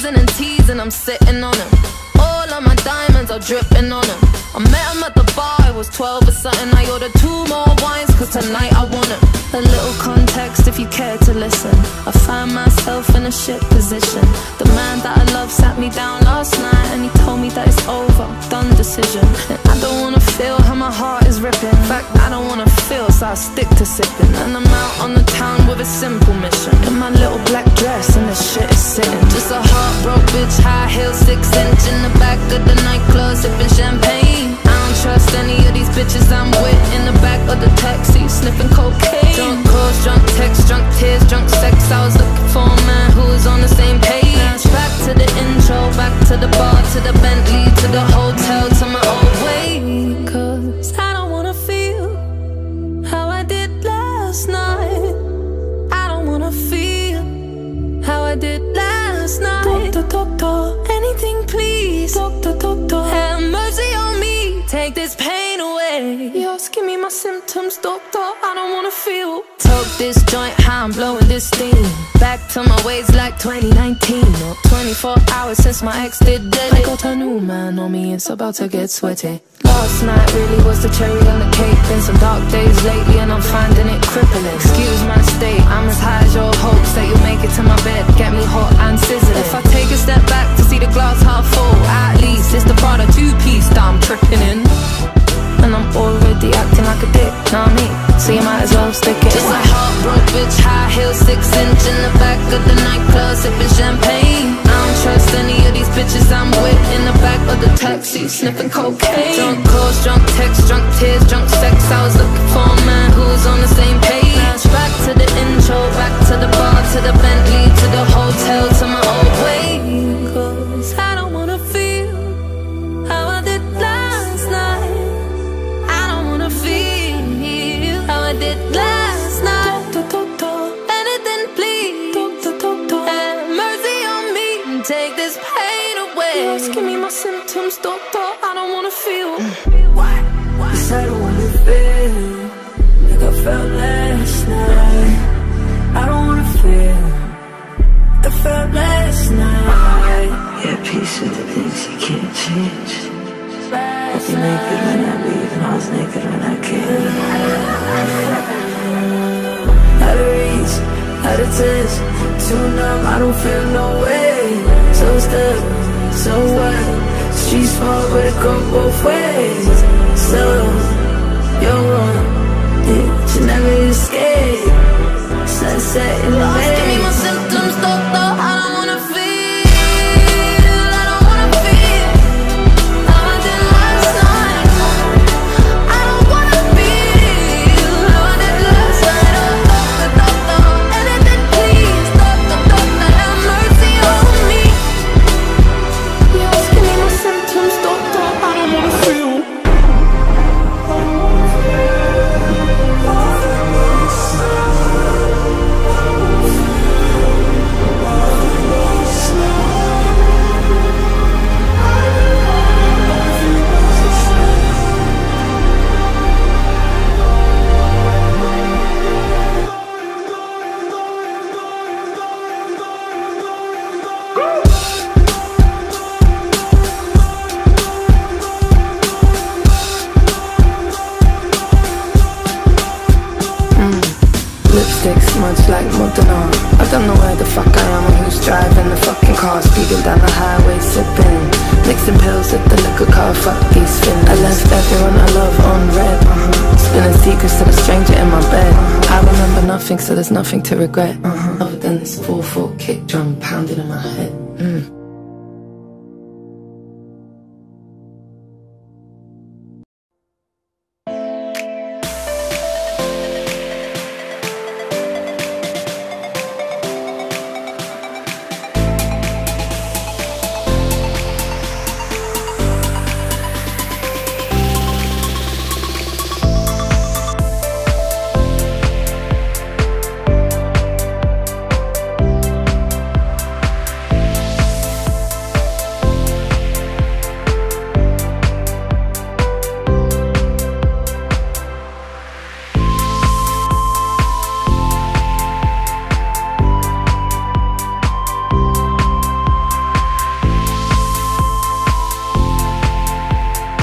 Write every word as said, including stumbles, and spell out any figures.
squeezing and teasing, I'm sitting on him. All of my diamonds are dripping on him. I met him at the bar, I was twelve or something. I ordered two more wines, cause tonight I want him. A little context if you care to listen. I find myself in a shit position. The man that I love sat me down last night, and he told me that it's over, done decision. And I don't wanna feel how my heart is ripping. In fact, I don't wanna feel, so I stick to sipping. And I'm out on the town with a simple mission, in my little black dress and the shit is sitting. Just a heartbroken bitch, high heel, six inch, in the back of the nightclub sipping champagne. I don't trust any of these bitches I'm with, in the back of the taxi sniffing cocaine. Drunk calls, drunk texts, drunk tears, drunk sex. I was looking for a man who was on the same page. Back to the intro, back to the bar, to the Bentley, to the hotel, to my old way. Cause I don't wanna feel how I did last night. I don't wanna feel how I did last night. Doctor, doctor, anything please. Doctor, doctor, have mercy on me, take this pain away. You're asking me my symptoms, doctor, I don't wanna feel. Took this joint, how I'm blowing this steam. Back to my ways like twenty nineteen. No, twenty-four hours since my ex did dead. I got a new man on me, it's about to get sweaty. Last night really was the cherry on the cake. Been some dark days lately and I'm finding it crippling. Excuse my state, I'm as high as your hopes that you'll make it to my bed, get me hot and sizzling. If I take a step back to see the glass half full, at least it's the Prada two-piece that I'm tripping in. And I'm already acting like a dick, know what I mean? So you might as well stick it. Just a heartbroken bitch, high heel, six inch, in the back of the nightclub, sipping champagne. I don't trust any of these bitches I'm with, in the back of the taxi, sniffing cocaine. Drunk calls, drunk texts, drunk tears, drunk sex. I was looking for a man who was on the same page. Back to the intro, back to the bar, to the Bentley, to the hotel, to my old way. Cause I don't wanna feel how I did last night. I don't wanna feel how I did last night. Anything please, have mercy on me, take this pain away. You're asking me my symptoms, doctor, I don't wanna feel. Cause I don't wanna feel like I felt last night. I don't wanna feel I felt last night. Yeah, a piece of the things you can't change. I was naked when I leave, and I was naked when I came. Out of reach, out of touch, too numb, I don't feel no way. So stuck, so what? Street small, but it go both ways. So, you're wrong, yeah, you never escape. Sunset in the bay. Give me my symptoms, doctor, I don't wanna feel. I don't wanna feel how I did last night. I don't wanna feel how I did last night. Oh, doctor, doctor, anything please. Doctor, doctor, have mercy on me. You're asking me my symptoms, doctor, I don't wanna feel. I don't wanna feel. I don't wanna feel. Much like Montana, I don't know where the fuck I am or who's driving the fucking car. Speeding down the highway, sipping, mixing pills at the liquor car. Fuck these fins. I left everyone I love on red. uh-huh. Spilling secrets to a stranger in my bed. uh-huh. I remember nothing, so there's nothing to regret. uh-huh. Other than this four four kick drum pounded in my head. mm.